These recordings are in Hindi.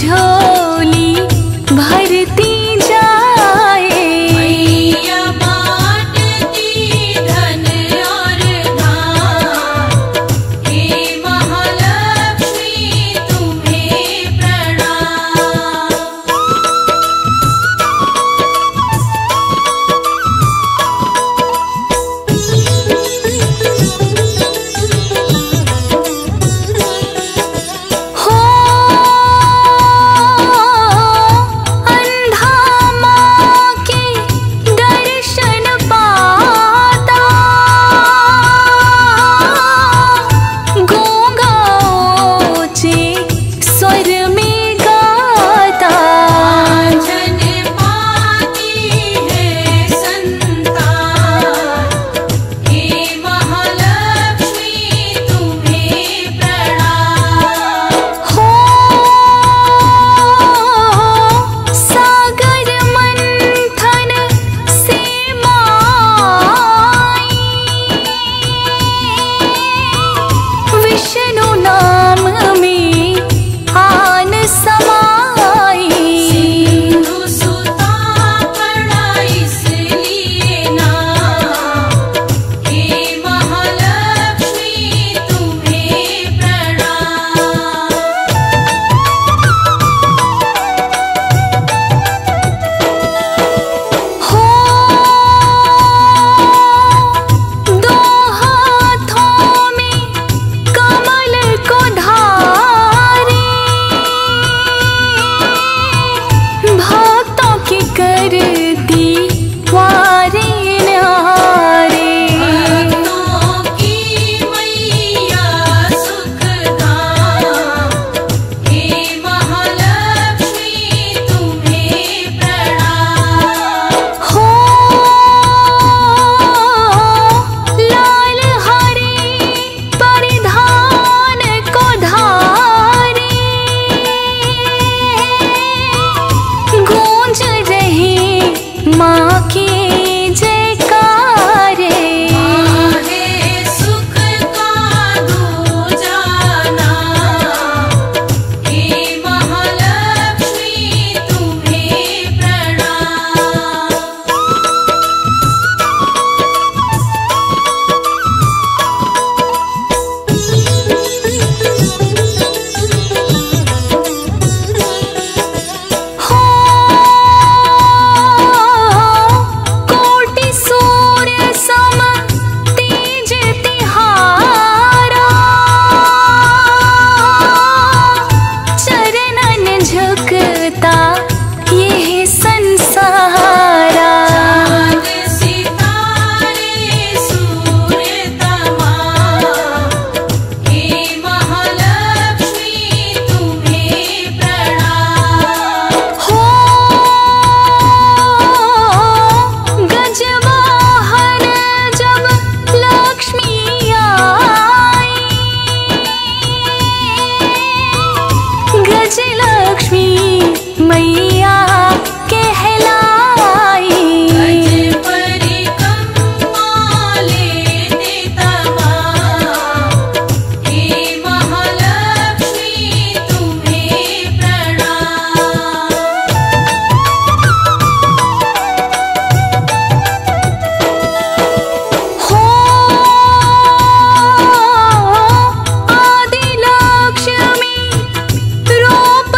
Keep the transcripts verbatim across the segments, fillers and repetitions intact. झोली भरती जाए, मैया बांटती धन और धान, हे महालक्ष्मी तुम्हें प्रणाम। हो अंधा माँ के दर्शन पाता, गूंगाओचे स्वर में गाता, जन पाती है संतान, हे महालक्ष्मी तुम्हें प्रणाम। हो सागर मंथन से माई, विष्णु नाम में आन समाई, सिंधु सुता पड़ा इसलिए नाम, हे महालक्ष्मी तुम्हें प्रणाम। हो दो हाथों में कमल को धारे, भक्तों की करती वारे न्यारे, भक्तों की मैया सुखदाम, हे महालक्ष्मी तुम्हें प्रणाम। हो लाल हरे परिधान को धारे, गूंज रहे माँ के जयकारे, हे सुख का दो जाना, हे महालक्ष्मी तुम्हें प्रणाम। हो कोटि सूर्य सम तेज तिहारा, चरणन झुकता ये संसारा, चाँद सितारे सूर्य तमाम, हे महालक्ष्मी तुम्हें प्रणाम। हो गजवाहन जब लक्ष्मी आई, गजलक्ष्मी मैया कहलाई, अज परिकम्मा लेते तमाम, हे महालक्ष्मी तुम्हें प्रणाम। हो आदि लक्ष्मी रूप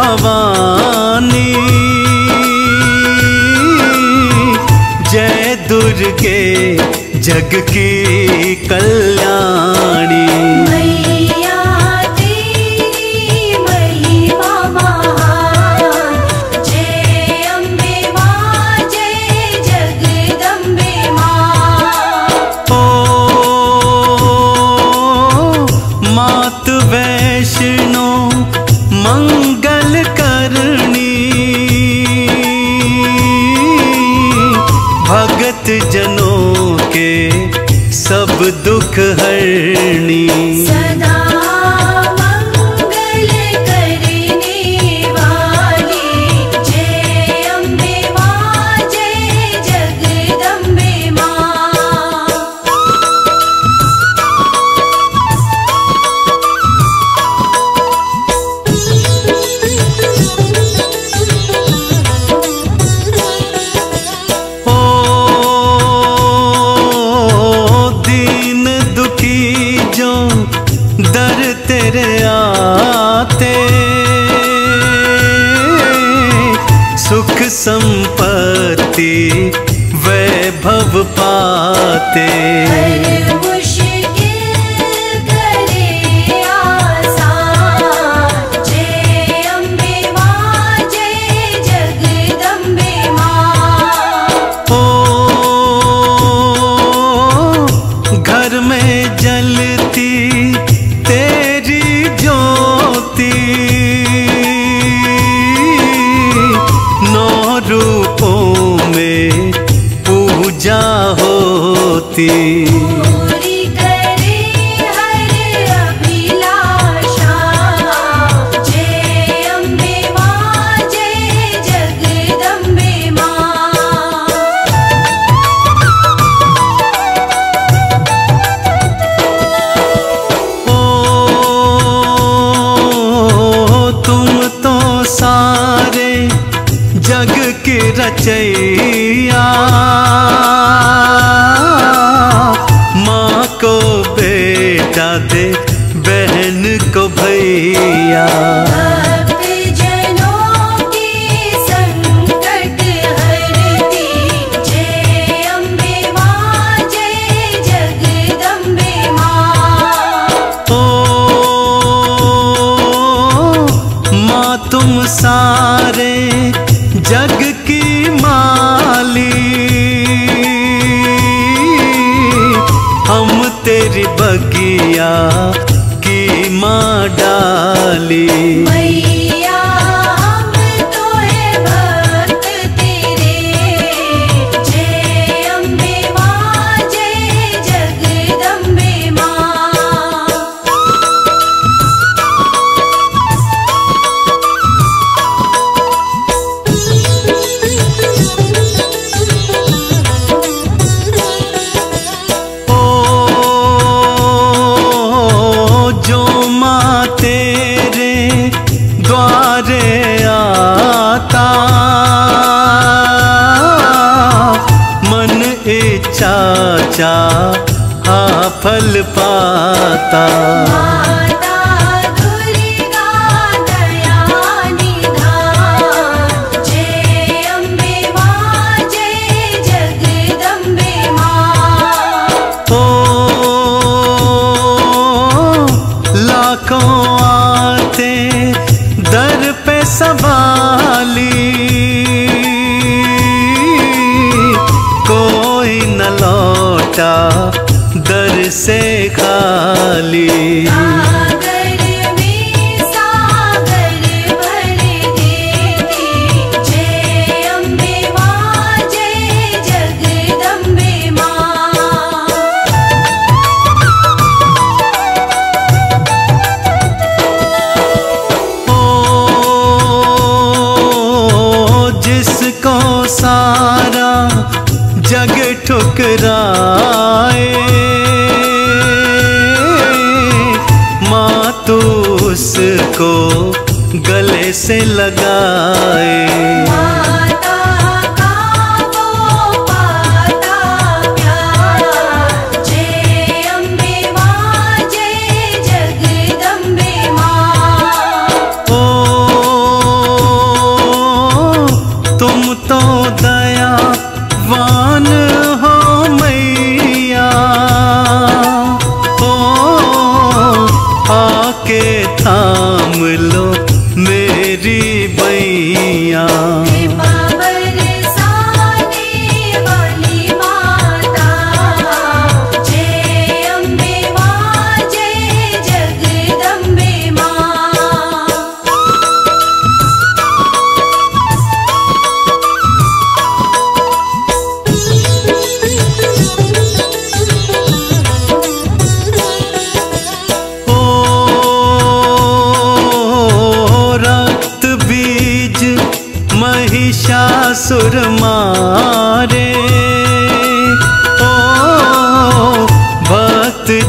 भवानी, जय दुर्गे जग की कल्याणी। मैया तेरी महिमा महान, जय अम्बे मां जय जगदम्बे मां। ओ मात वैष्णो मंगल करणी, भगत जनों के सब दुख हरणी। सदा मंगल करने वाली, जय अम्बे मां जय जगदम्बे मां। तेरे आते सुख संपत्ति वैभव पाते, हर मुश्किल करे आसान, जय अम्बे मां जय जगदम्बे मां। ओ घर में जलती पूजा होती, पूरी करे हर अभिलाषा, जय अम्बे मां जय जगदम्बे मां। ओ तुम तो सारे जग के रचैया, माँ को बेटा दे बहन को भैया, जनों के संकट हरती, जय अम्बे मां जय जगदम्बे मां। ओ माँ तुम सारे जग की माली, हम तेरी बगिया की माँ डाली। मैया हम तो है भक्त तेरे, जय अम्बे मां जय जगदम्बे मां। चाचा हाँ फल पाता, माता दुर्गा दया निधान, जय अम्बे मां जय जगदम्बे मां। ओ लाखों आते दर पे सवाली, दर से खाली, सागर में सागर भर देती, जय अम्बे मां जय जगदम्बे मां। ओ जिसको सारा जग ठुकराए, माँ तू उसको गले से लगाए, माता का वो पाता प्यार, जय अम्बे मां जय जगदम्बे मां। ओ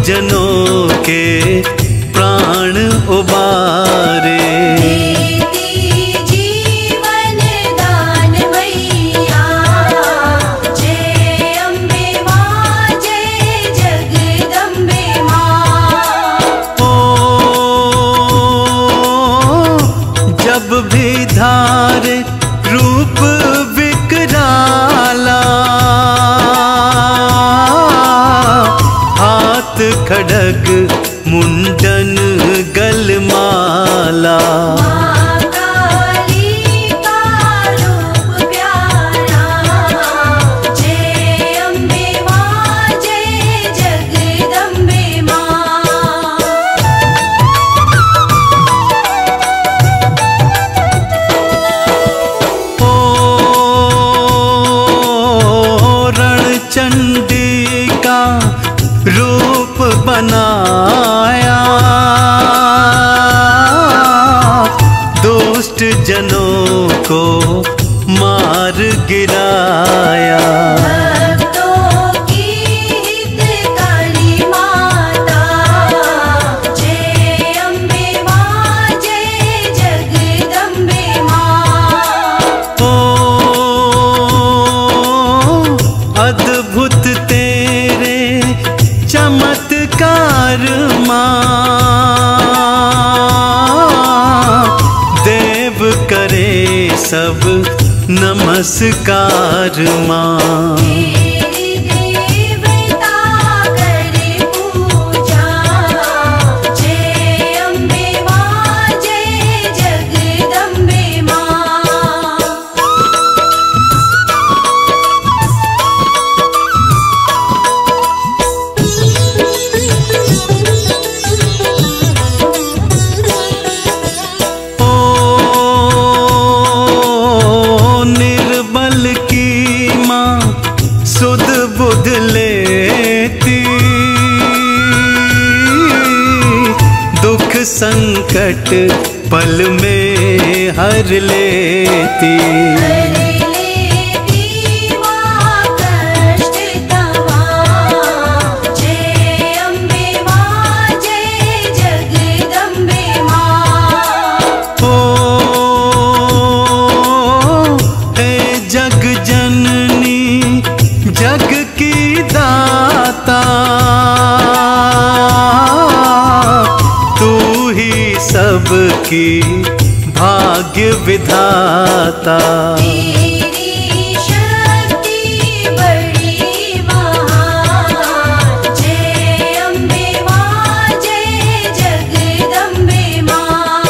सज्जनों के प्राण उबारे। खड़ग मुंडन गलमाला जनों को मार गिराया। सब नमस्कार माँ। संकट पल में हर लेती, हर लेती कष्ट तमाम। जय अम्बे माँ जय जगदम्बे माँ। ओ हे जग जननी जग की दाता, सबकी भाग्य विधाता। तेरी शक्ति बड़ी महान। जय अम्बे माँ जय जगदम्बे माँ।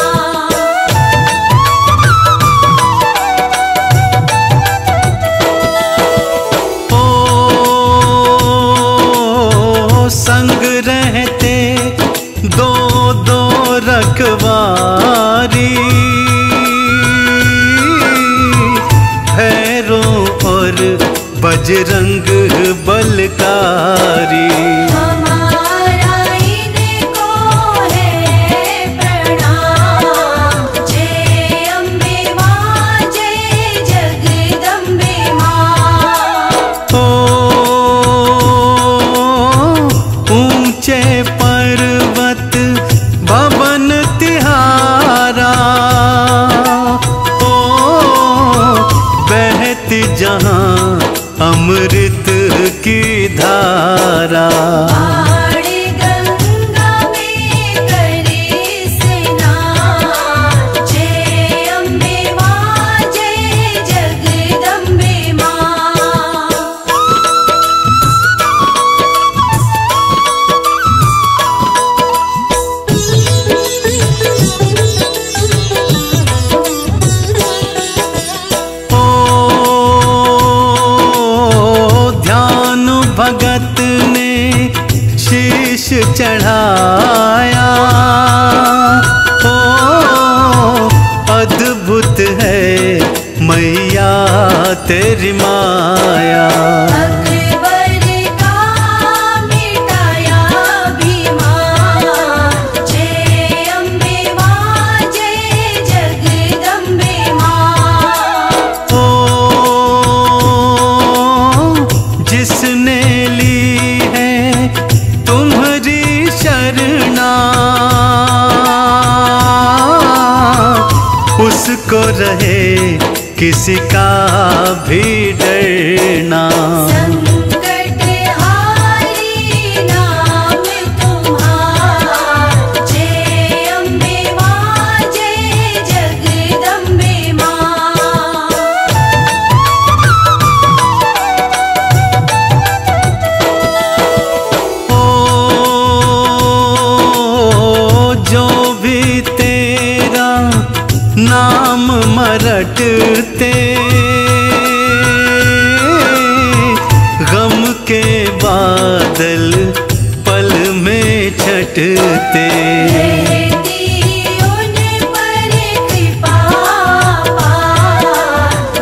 ओ संग रहते दो दो रखवारी, भैरों और बजरंग बलकारी। हमारा इनको है प्रणाम। जय अम्बे माँ जय जगदम्बे माँ। ओ ऊंचे पर्वत भवन तिहारा, ओ बहती जहाँ अमृत की धारा। भगत ने शीश चढ़ाया, ओ अद्भुत है मैया तेरी माया। जिसने ली है तुम्हारी रहे किसी का भी डरना। रटते गम के बादल पल में छटते, रहती उन पर कृपा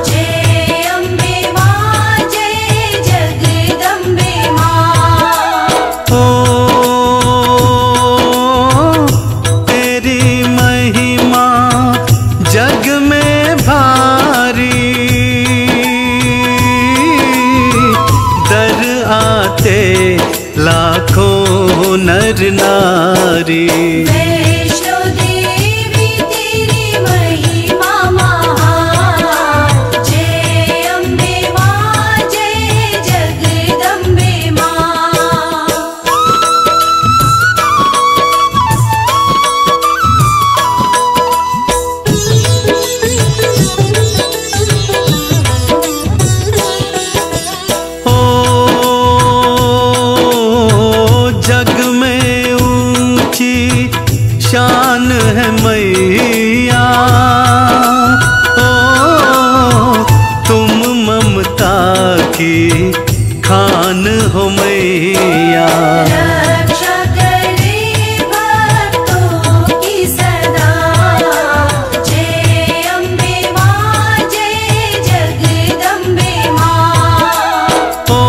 जय अम्बे मां जय जगदम्बे मां। ओ तेरी महिमा जग में लाखों नर नारी। वैष्णो देवी तेरी महिमा महान जय अम्बे मां जय जगदम्बे मां। ओ जग में ऊंची शान है मैया, ओ तुम ममता की खान हो मैया। रक्षा करे भक्तों की सदा जय अम्बे मां जय जगदम्बे मां। ओ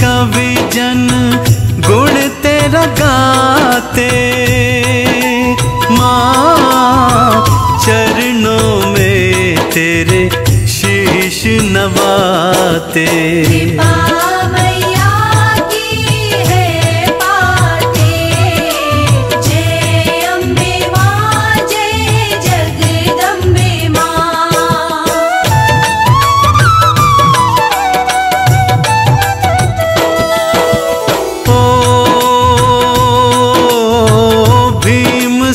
कवि जन गुण तेरा गाते माँ, चरणों में तेरे शीश नवाते।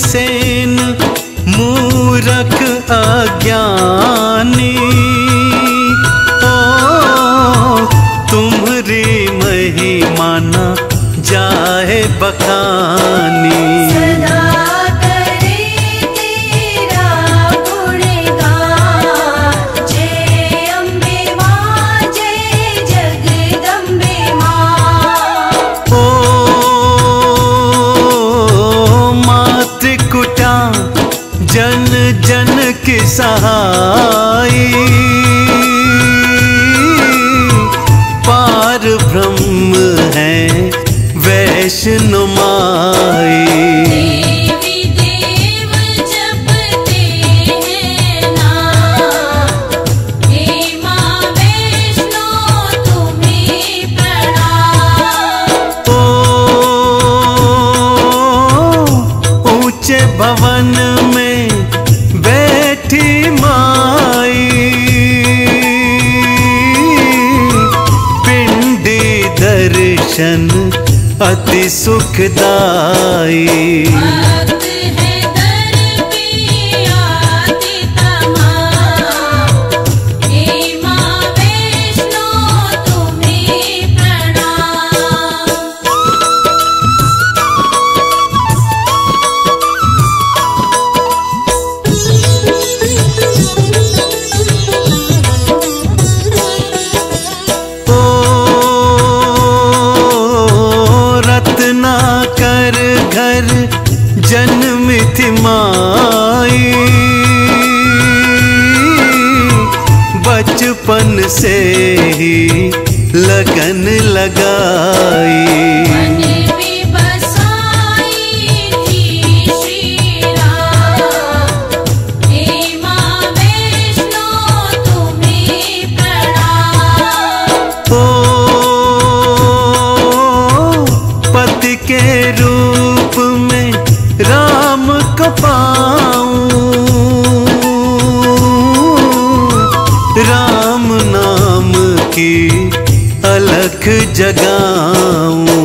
सेन मूरख अज्ञानी, ओ तुम्हारी महिमा ना जाए बखानी। सदा करे तेरा गुणगान जय अम्बे मां जय जगदम्बे मां। ओ जन जन की सहाय, पार ब्रह्म है वैष्णो माई। भवन में बैठी माई, पिंडी दर्शन अति सुखदाई। जन्मी थी माई, बचपन से ही लगन लगाई। के रूप में राम की अलख जगाऊं।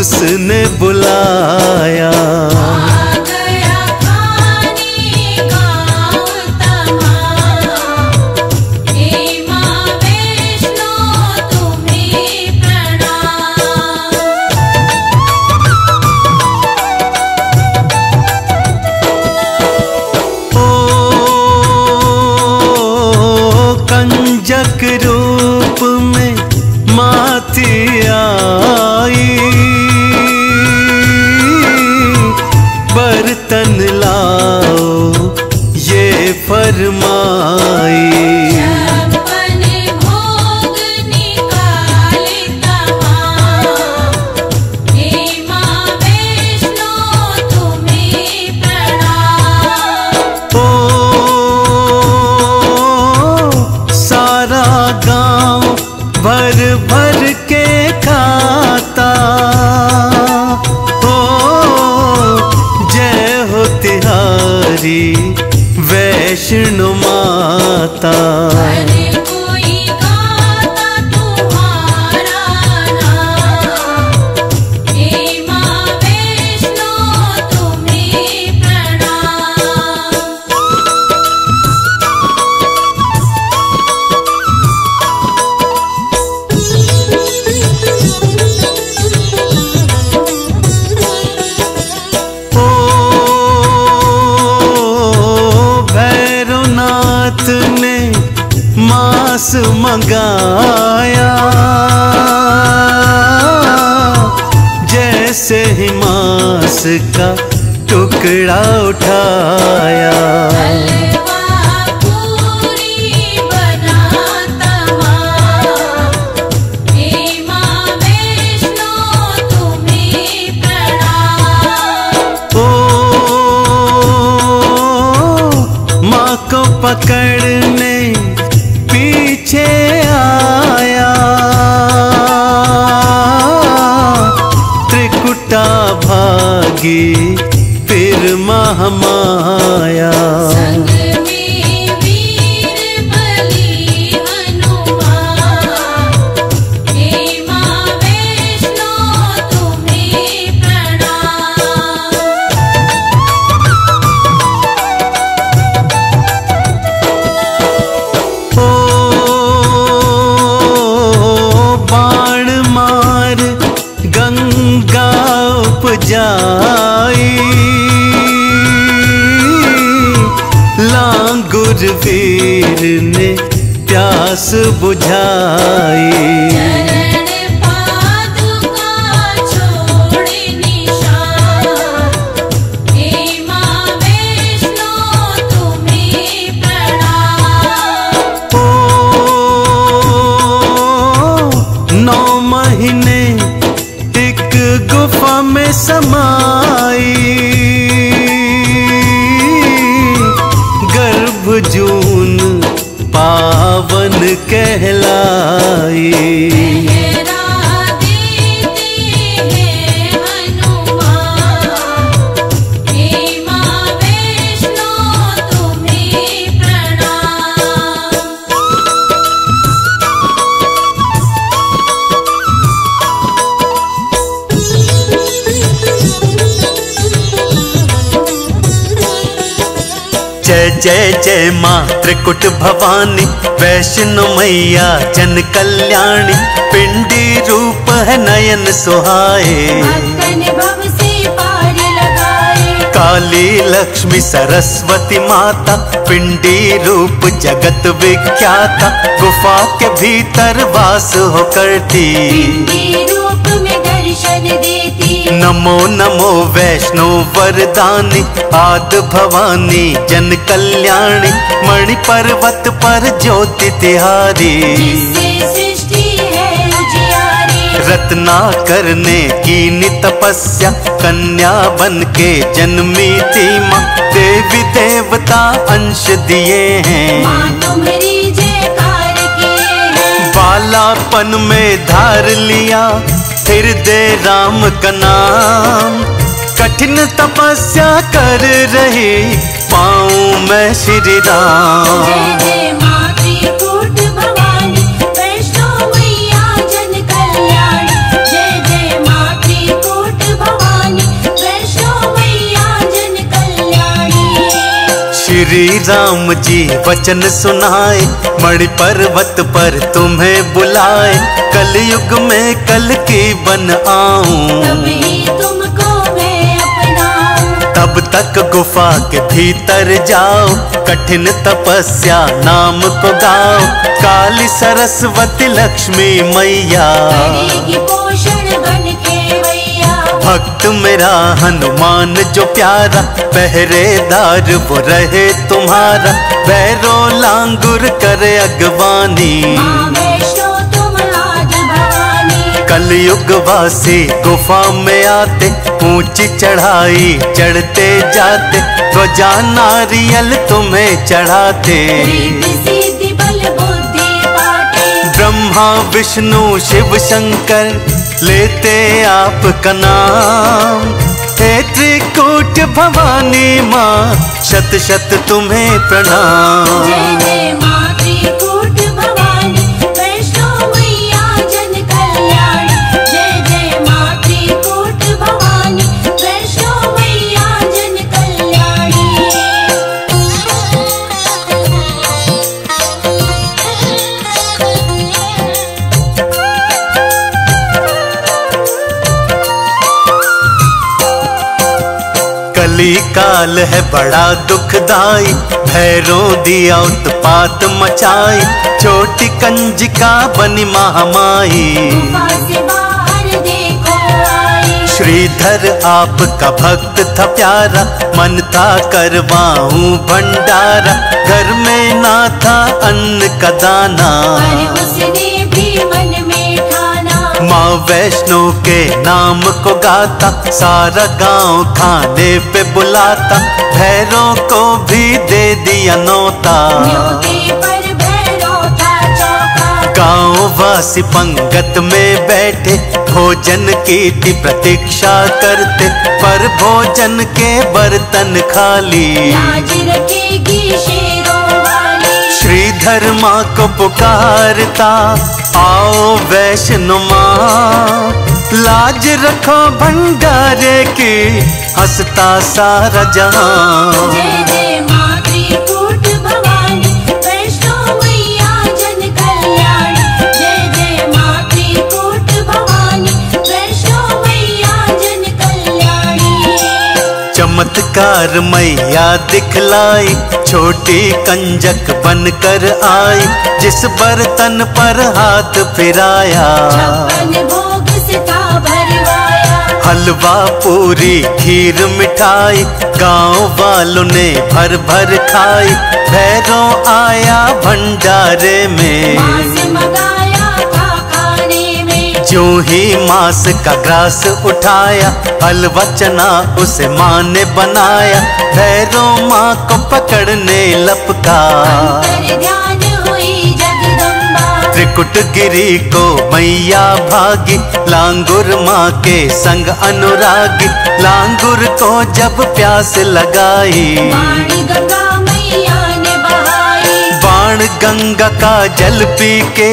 उसने बुलाया मंगाया जैसे ही मांस का टुकड़ा उठाया। फिर महामाया संग में वीर बली हनुमान, हे मां वैष्णो तुम्हें प्रणाम। ओ बाण मार गंगा उपजा वीर ने प्यास बुझाई। जय जय माँ त्रिकुट भवानी, वैष्णो मैया जन कल्याणी, पिंडी रूप है नयन सुहाए, भव से पारी लगाए, काली लक्ष्मी सरस्वती माता, पिंडी रूप जगत विख्याता, गुफा के भीतर वास हो करती, पिंडी रूप में दर्शन देती। नमो नमो वैष्णो वरदानी, आदि भवानी जन कल्याणी, मणि पर्वत पर ज्योति तिहारी, सृष्टि है उजियारी, रत्ना करने की तपस्या, कन्या बन के जन्मी थी माँ, देवी देवता अंश दिए हैं, माँ तुम्हारी जयकार किए, बालापन में धार लिया फिर दे राम का नाम, कठिन तपस्या कर रही पाऊं मैं श्री राम। जय जय मां त्रिकूट भवानी, वैष्णो मैया जन कल्याणी, जय जय मां त्रिकूट भवानी, वैष्णो मैया जन कल्याणी। श्री राम जी वचन सुनाए, मणि पर्वत पर तुम्हें बुलाए, कलयुग में कल की बन आऊं, तभी तुमको मैं अपनाऊं, तब तक गुफा के भीतर जाओ, कठिन तपस्या नाम को गाओ, काली सरस्वती लक्ष्मी मैया, भक्त मेरा हनुमान जो प्यारा, पहरेदार वो रहे तुम्हारा, बैरो लांगुर करे अगवानी, कलयुग वासी गुफा में आते, ऊंची चढ़ाई चढ़ते जाते, ध्वजा नारियल तुम्हें चढ़ाते, सिद्धि बल बुद्धि पाते, ब्रह्मा विष्णु शिव शंकर लेते आपका नाम, हे त्रिकूट भवानी माँ शत शत तुम्हें प्रणाम। कली काल है बड़ा दुखदाई, भैरो दिया उत्पात मचाई, छोटी कंजिका बनी महामाई। श्रीधर आपका भक्त था प्यारा, मन था करवाऊं भंडारा, घर में ना था अन्न का दाना, पर उसने भी मन में ठाना। माँ वैष्णो के नाम को गाता, सारा गांव खाने पे बुलाता, भैरों को भी दे दिया नौता, पर भैरों था चौका। गाँव वासी पंगत में बैठे, भोजन की थी प्रतीक्षा करते, पर भोजन के बर्तन खाली। लाज रखेगी शेरों वाली, श्रीधर माँ को पुकारता, आओ वैष्णो माँ, लाज रखो भंडारे की, हंसता सारा जहाँ। चमत्कार मैया दिखलाई, छोटी कंजक बनकर आई, जिस बर्तन पर हाथ फिराया, भोग से था भरवाया। हलवा पूरी खीर मिठाई, गांव वालों ने भर भर खाई, भैरों आया भंडारे में। जो ही मांस का ग्रास उठाया, हलवा चना उसे माँ ने बनाया, भैरों माँ को पकड़ने लपका, ध्यान हुई जगदम्बा। त्रिकुट गिरी को मैया भागी, लांगुर माँ के संग अनुरागी, लांगुर को जब प्यास लगाई, बाण गंगा मैया ने बहाई। बाण गंगा का जल पी के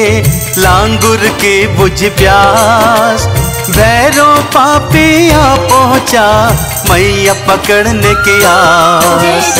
लांगुर की बुझी प्यास, भैरों पापिया पहुंचा, मैया पकड़ने की आस।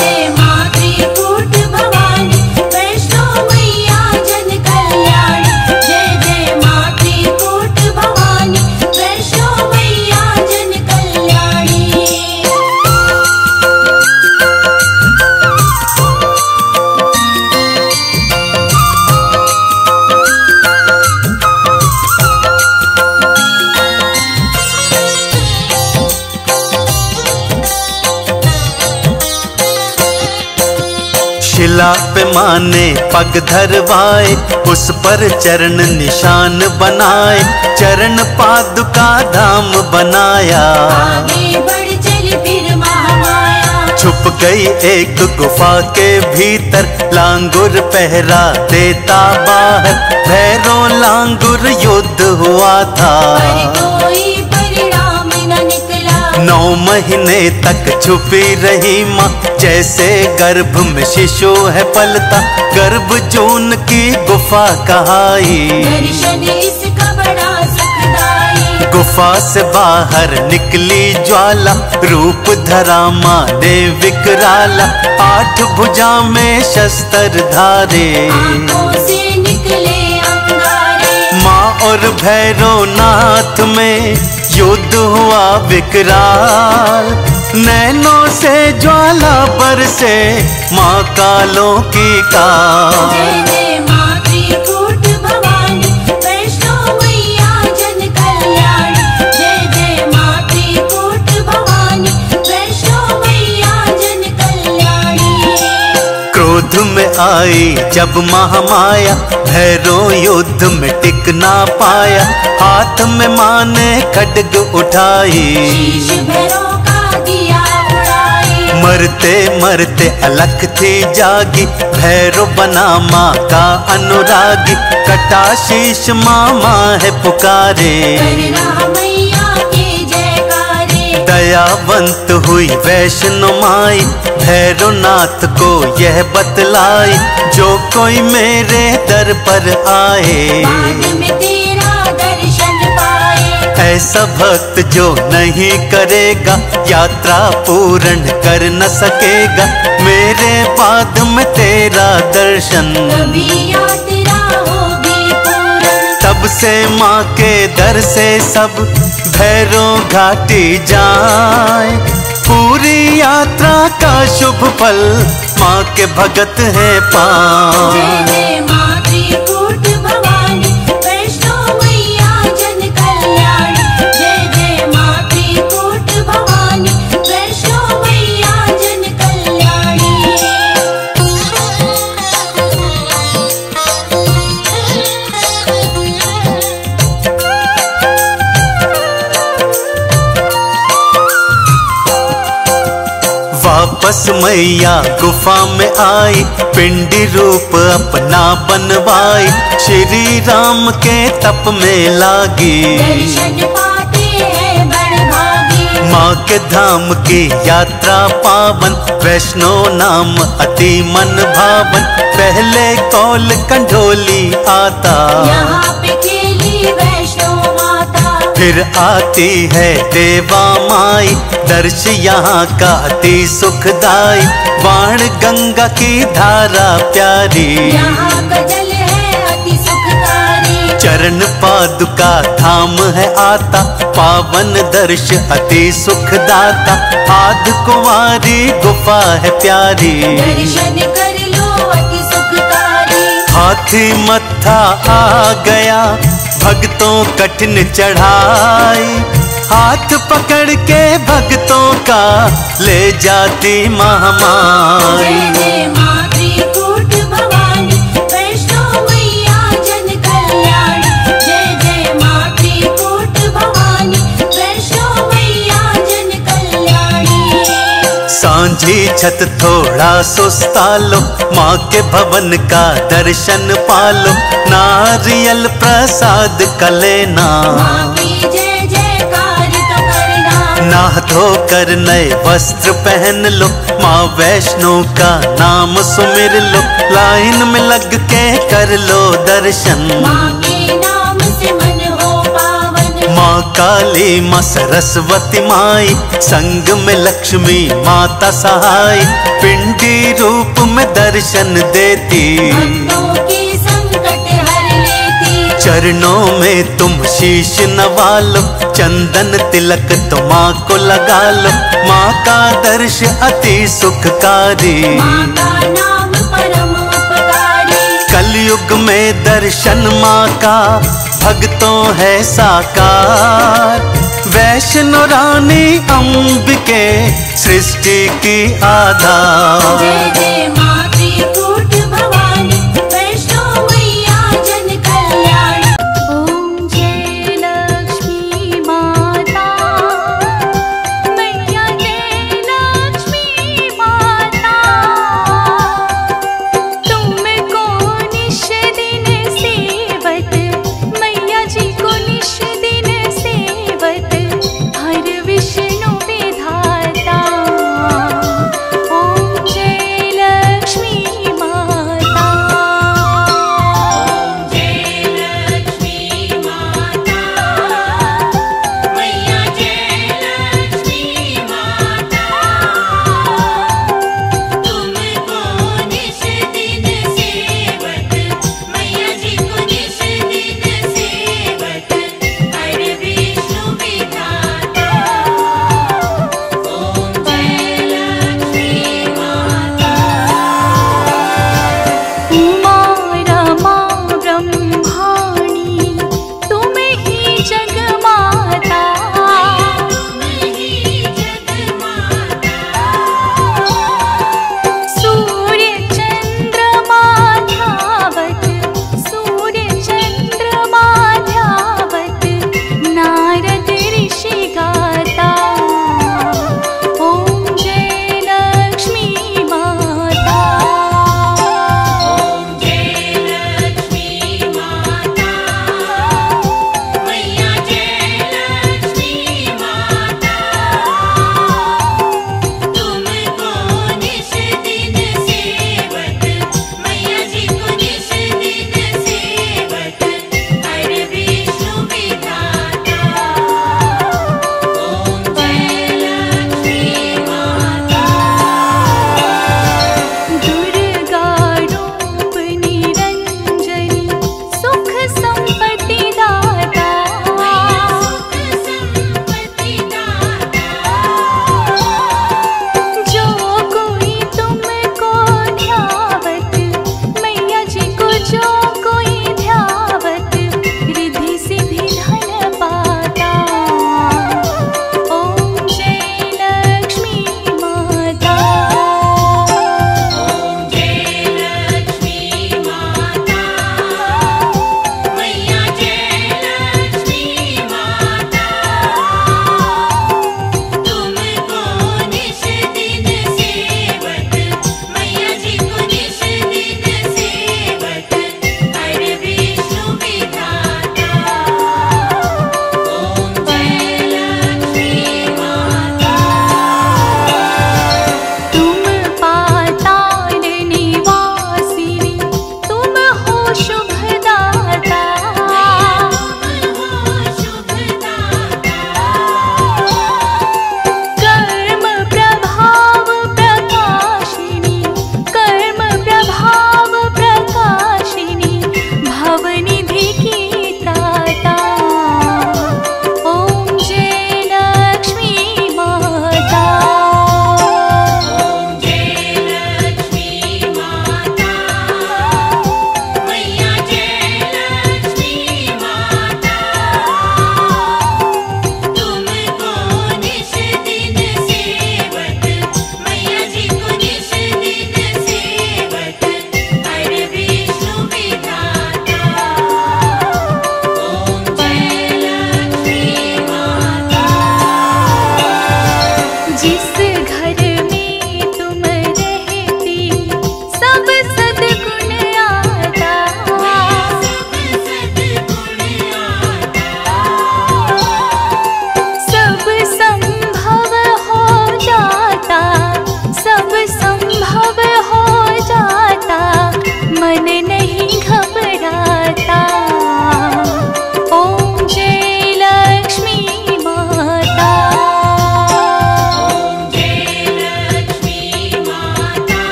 शिला पे माँ ने पग धरवाए, उस पर चरण निशान बनाए, चरण पादुका धाम बनाया। आगे बढ़ चली फिर महामाया, छुप गई एक गुफा के भीतर, लांगुर पहरा देता बाहर, भैरों लांगुर युद्ध हुआ था, पर कोई परिणाम न निकला। नौ महीने तक छुपी रही माँ, जैसे गर्भ में शिशु है पलता, गर्भ जून की गुफा कहाई, दर्शन इसका बड़ा सुखदाई। गुफा से बाहर निकली ज्वाला, रूप धरा माँ ने विकराला, आठ भुजा में शस्त्र धारे, आंखों से निकले अंगारे। माँ और भैरों नाथ में युद्ध हुआ विकराल, नैनों से ज्वाला बरसे माँ कालों की काल। युद्ध में आई जब महामाया, भैरों युद्ध में टिक ना पाया, हाथ में माँ ने खड्ग उठाई, शीश भैरों का दिया उड़ाई। मरते मरते अलख थी जागी, भैरों बना माँ का अनुरागी, कटा शीश मामा है पुकारे, दयावंत हुई वैष्णो माई, भैरों नाथ को यह बतलाई, जो कोई मेरे दर पर आए, बाद में तेरा दर्शन पाए। ऐसा भक्त जो नहीं करेगा, यात्रा पूर्ण कर न सकेगा, मेरे बाद में तेरा दर्शन, कभी यात्रा होगी पूर्ण। तब से माँ के दर से सब भैरों घाटी जाए, पूरी यात्रा का शुभ फल माँ के भगत है पावन। वापस मैया गुफा में आई, पिंडी रूप अपना बनवाई, श्री राम के तप में लागी, दर्शन पाते हैं बड़भागी। माँ के धाम की यात्रा पावन, वैष्णो नाम अति मन भावन, पहले कौल कंडोली आता, यहाँ पे खेली वैष्णो माता। फिर आती है देवा माई, दर्श यहाँ का अति सुखदाई, वाण गंगा की धारा प्यारी, यहाँ का जल है अति सुखकारी। चरण पादुका धाम है आता, पावन दर्श अति सुखदाता, आद कुमारी गुफा है प्यारी, दर्शन कर लो अति सुखकारी। हाथी मत्था आ गया भक्तों कठिन चढ़ाई, हाथ पकड़ के भक्तों का ले जाती महामाई। सांझी छत थोड़ा सुस्तालो, माँ के भवन का दर्शन पालो, नारियल प्रसाद का लेना, माँ की जय जयकार तो करना। नहा धो कर नए वस्त्र पहन लो, माँ वैष्णो का नाम सुमिर लो, लाइन में लग के कर लो दर्शन, माँ के नाम से मन हो पावन। माँ काली माँ सरस्वती माई, संग में लक्ष्मी माता सहाय, पिंडी रूप में दर्शन देती, भक्तों के संकट हर लेती। चरणों में तुम शीश नवालो, चंदन तिलक तुम माँ को लगा लो, माँ का दर्श अति सुखकारी, माँ का नाम परम उपकारी। कलयुग में दर्शन माँ का भक्तों है साकार, वैष्णो रानी अम्बे सृष्टि की आधार। जय जय माँ त्रिकूट भवानी।